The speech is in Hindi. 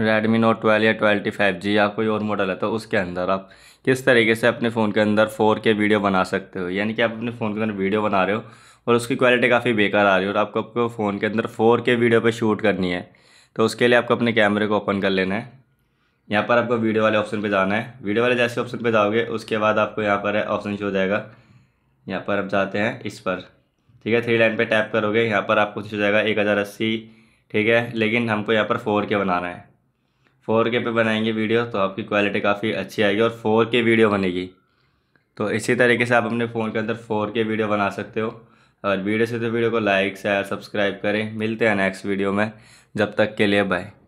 Redmi Note 12 या 12T 5G या कोई और मॉडल है तो उसके अंदर आप किस तरीके से अपने फ़ोन के अंदर 4K वीडियो बना सकते हो। यानी कि आप अपने फ़ोन के अंदर वीडियो बना रहे हो और उसकी क्वालिटी काफ़ी बेकार आ रही है और आपको आपको फ़ोन के अंदर 4K वीडियो पे शूट करनी है तो उसके लिए आपको अपने कैमरे को ओपन कर लेना है। यहाँ पर आपको वीडियो वाले ऑप्शन पर जाना है। वीडियो वाले जैसे ऑप्शन पर जाओगे उसके बाद आपको यहाँ पर ऑप्शन शो हो जाएगा। यहाँ पर आप जाते हैं इस पर, ठीक है, 3 लाइन पर टैप करोगे। यहाँ पर आपको शो हो जाएगा 1080, ठीक है, लेकिन हमको यहाँ पर 4K बनाना है। 4K पे बनाएंगे वीडियो तो आपकी क्वालिटी काफ़ी अच्छी आएगी और 4K वीडियो बनेगी। तो इसी तरीके से आप अपने फ़ोन के अंदर 4K वीडियो बना सकते हो। और वीडियो से तो वीडियो को लाइक शेयर सब्सक्राइब करें। मिलते हैं नेक्स्ट वीडियो में, जब तक के लिए बाय।